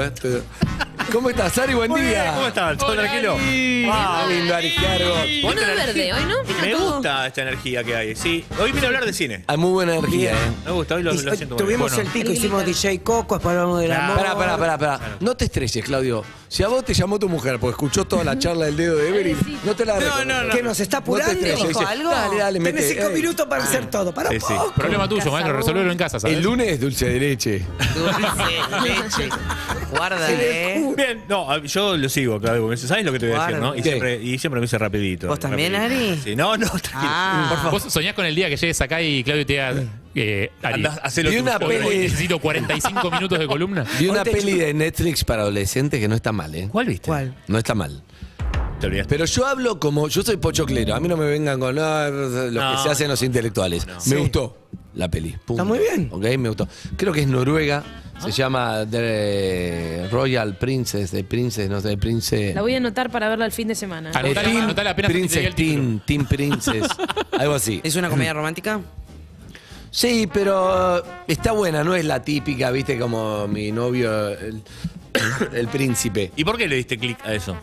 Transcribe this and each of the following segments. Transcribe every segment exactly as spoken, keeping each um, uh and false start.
Este. ¿Cómo estás, Ari? Buen Muy día. Bien, ¿cómo estás? ¿Todo Hola, tranquilo? Wow, lindo, Ari, Cargo. Hoy no es verde, hoy no. Me todo. gusta esta energía que hay, sí. Hoy vine a hablar de cine. Hay muy buena energía, ¿eh? Me gusta, hoy lo, lo siento. Tuvimos bueno. el pico, bueno. hicimos D J Coco, hablamos del amor. Pará, pará, pará, pará. Claro. No te estreses, Claudio. Si a vos te llamó tu mujer porque escuchó toda la charla del dedo de Evelyn, sí. no te la no, no, no. Que nos está apurando. No te estreses, dijo algo. Dale, dale, mete. Tenés cinco eh. minutos para ah. hacer todo. Para sí, sí. poco. Problema tuyo, maestro, resolverlo en casa, ¿sabes? El lunes es dulce de leche. Dulce de leche. Guárdale, ¿eh? Bien, no, yo lo sigo, Claudio. ¿Sabes lo que te voy a decir, no? Y siempre, y siempre me hice rapidito. ¿Vos también, Ari? Sí, no, no, tranquilo. Ah. Por favor. Vos soñás con el día que llegues acá y Claudio te diga, eh, Ari, hacé lo que una peli. Necesito cuarenta y cinco minutos de columna. Vi una peli de Netflix para adolescentes que no está mal, ¿eh? ¿Cuál viste? ¿Cuál? No está mal. Pero yo hablo como, yo soy pochoclero, a mí no me vengan con ah, lo no, que se hacen los intelectuales. No. Me sí. gustó la peli. Punto. Está muy bien. Ok, me gustó. Creo que es Noruega. Se llama The Royal Princess, de Princess, no sé, de Princess. La voy a anotar para verla el fin de semana. Anotar, team, anotar apenas Princess, Team, Team Princess, algo así. ¿Es una comedia romántica? Sí, pero está buena, no es la típica, viste, como mi novio, el, el príncipe. ¿Y por qué le diste clic a eso?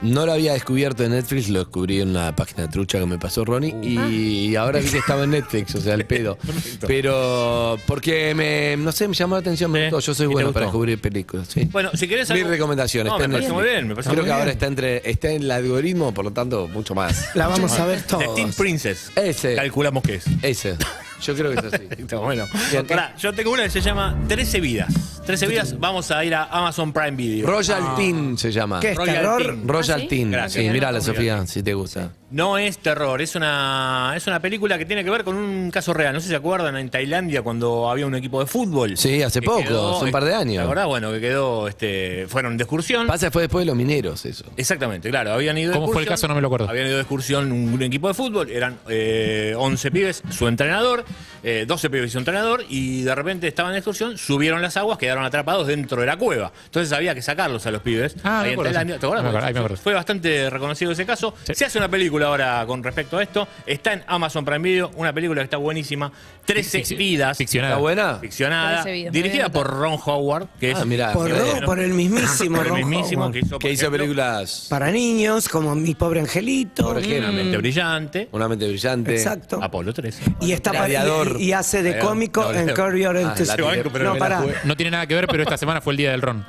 No lo había descubierto en Netflix, lo descubrí en una página trucha que me pasó Ronnie uh. y ahora vi que estaba en Netflix, o sea, el pedo. Perfecto. Pero porque me, no sé, me llamó la atención, me ¿Eh? gustó. Yo soy bueno para descubrir películas. ¿Sí? Bueno, si querés algo... Mis recomendaciones. No, me parece muy bien, me parece Creo muy que bien. ahora está entre está en el algoritmo, por lo tanto, mucho más. La vamos a ver todos. The Teen Princess. Ese. Calculamos que es. Ese. Yo creo que es así. Perfecto, bueno. Pará, yo tengo una que se llama trece vidas. trece vidas, vamos a ir a Amazon Prime Video. Royal ah. Teen se llama. ¿Qué es Royal terror? Teen. Royal ¿Ah, sí? Teen. Gracias. Sí, mirala, Sofía, si te gusta. No es terror, es una, es una película que tiene que ver con un caso real. No sé si se acuerdan, en Tailandia cuando había un equipo de fútbol. Sí, hace poco, quedó, hace un par de años. La verdad, bueno, que quedó, este, fueron de excursión. Pasa, fue después de los mineros eso. Exactamente, claro, habían ido de excursión. ¿Cómo fue el caso? No me lo acuerdo. Habían ido de excursión un, un equipo de fútbol, eran eh, once pibes, su entrenador, eh, doce pibes y su entrenador, y de repente estaban de excursión, subieron las aguas, quedaron atrapados dentro de la cueva. Entonces había que sacarlos a los pibes. Ah, ahí en Tailandia. ¿Te acuerdas? Fue bastante reconocido ese caso. Sí. Se hace una película ahora con respecto a esto, está en Amazon Prime Video, una película que está buenísima, trece vidas. Ficcionada. ¿Está buena? Ficcionada. Vidas, dirigida por Ron Howard, que ah, es mirá, por, Ron, por el mismísimo, por el mismísimo Ron Howard, que hizo, que hizo ejemplo, películas para niños como Mi Pobre Angelito, mm. Una Mente Brillante, Una Mente Brillante, exacto, Apolo trece, y está y, y hace de cómico no, en Curb Your Enthusiasm. No, para. No tiene nada que ver, pero esta semana fue el día del Ron.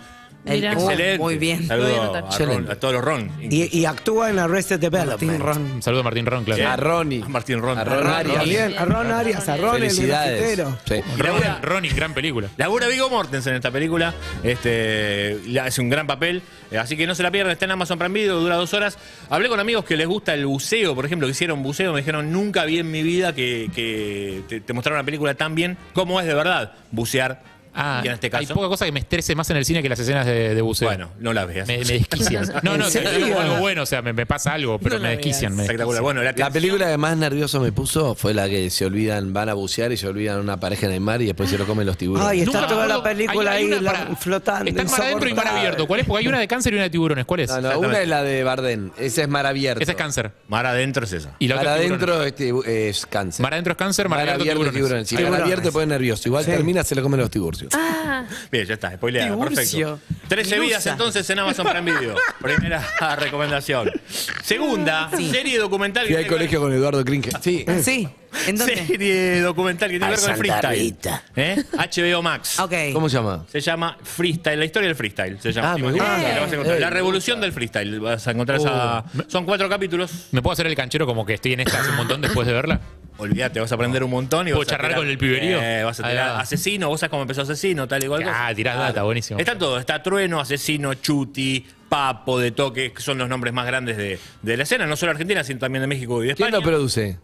El, excelente. Muy bien. Saludo a, Ron, a todos los Ron. Y, y actúa en Arrested Development. Ron. Saludo a Martín Ron, claro. Sí. A Ronnie. A Martín Ron. A Ron Arias. Bien. A Ron Arias, a Ron el universitero. Sí. Ron, Ronnie, gran película. Labura Vigo Mortensen en esta película. Este, la, es un gran papel. Así que no se la pierdan. Está en Amazon Prime Video, dura dos horas. Hablé con amigos que les gusta el buceo, por ejemplo, que hicieron buceo. Me dijeron, nunca vi en mi vida que, que te, te mostraron una película tan bien como es de verdad bucear. Ah, en este caso, hay poca cosa que me estrese más en el cine que las escenas de, de buceo. Bueno, no las veas. Me, me desquician. No, no, que no algo bueno, o sea, me, me pasa algo, pero no me, desquician, me desquician. Bueno, la, la película que más nervioso me puso fue la que se olvidan, van a bucear y se olvidan una pareja en el mar y después se lo comen los tiburones. Ay, está toda la película hay, hay ahí para, flotando. Están mar adentro y mar abierto. ¿Cuál es? Porque hay una de cáncer y una de tiburones. ¿Cuál es? No, no, una es la de Bardem. Esa es mar abierto. Esa es cáncer. Mar adentro es esa. Y la mar otra adentro es, este, es cáncer. Mar adentro es cáncer, mar, mar abierto es tiburones. Si mar abierto te pone nervioso. Igual termina, se lo comen los tiburones. Ah. Bien, ya está, spoileada, perfecto. trece vidas entonces en Amazon Prime Video. Primera recomendación. Segunda, sí. serie documental. Fui al colegio con Eduardo Kringer. Sí. sí. ¿En dónde? Serie documental que tiene que ver con Freestyle. ¿Eh? H B O Max. Okay. ¿Cómo se llama? Se llama Freestyle, la historia del freestyle. Se llama. Ah, me gusta. Eh, la, eh, la revolución eh, del freestyle. Vas a encontrar uh, esa. Son cuatro capítulos. ¿Me puedo hacer el canchero como que estoy en esta hace un montón después de verla? Olvídate, vas a aprender un montón y vas a tirar... ¿Puedo charlar con el piberío? Eh, vas a tirar ah, Asesino, vos sabés cómo empezó Asesino, tal igual cosa. Ah, tirás data, buenísimo. Está todo, está Trueno, Asesino, Chuti, Papo, de Toque, que son los nombres más grandes de, de la escena, no solo argentina, sino también de México y de España. ¿Quién lo produce?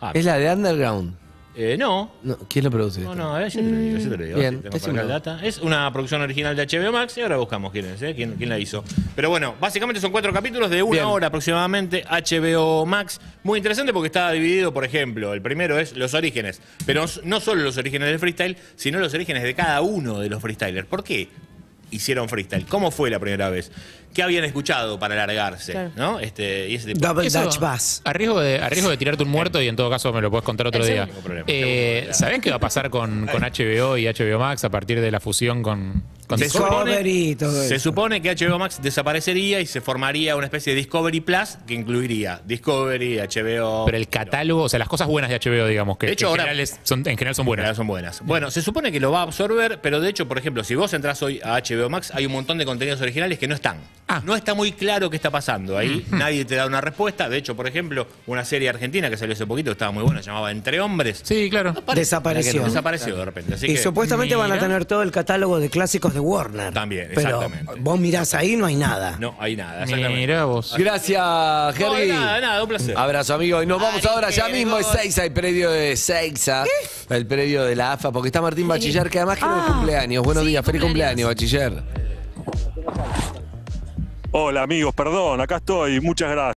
Ah, ¿es la de Underground? Eh, no. no. ¿Quién lo produce? No, no, eh, yo te lo digo, yo te lo digo. Bien, si es, una data. Es una producción original de H B O Max y ahora buscamos quién es, eh, quién, quién la hizo. Pero bueno, básicamente son cuatro capítulos de una Bien. hora aproximadamente, H B O Max. Muy interesante porque está dividido, por ejemplo, el primero es los orígenes, pero no solo los orígenes del freestyle, sino los orígenes de cada uno de los freestylers. ¿Por qué hicieron freestyle? ¿Cómo fue la primera vez? qué habían escuchado para largarse, claro, ¿no? Este, y ese tipo. Double Dutch Bass. A riesgo de, a riesgo de tirarte un muerto, y en todo caso me lo puedes contar otro Eso día. Eh, ¿Saben qué va a pasar con, con H B O y H B O Max a partir de la fusión con, con Discovery? Supone, se supone que H B O Max desaparecería y se formaría una especie de Discovery Plus que incluiría Discovery, H B O... Pero el catálogo, o sea, las cosas buenas de H B O, digamos, que, de hecho, que ahora, general es, son, en general son buenas. En general son buenas. Bueno, se supone que lo va a absorber, pero de hecho, por ejemplo, si vos entrás hoy a H B O Max, hay un montón de contenidos originales que no están. Ah. No está muy claro qué está pasando ahí. Mm-hmm. Nadie te da una respuesta. De hecho, por ejemplo, una serie argentina que salió hace poquito, que estaba muy buena, se llamaba Entre Hombres. Sí, claro. Apare desapareció. Desapareció de repente. Así y que, supuestamente mira, van a tener todo el catálogo de clásicos de Warner. También, exactamente. Pero vos mirás ahí, no hay nada. No, hay nada, exactamente. Mirá vos. Gracias, Jerry. No, nada, nada, un placer. Abrazo, amigo. Y nos vamos Ay, ahora, ya mismo es Seiza, el predio de Seiza, el predio de la A F A, porque está Martín sí. Bachiller, que además ah, es cumpleaños. Buenos sí, días, feliz cumpleaños, cumpleaños Bachiller. Hola amigos, perdón, acá estoy, muchas gracias.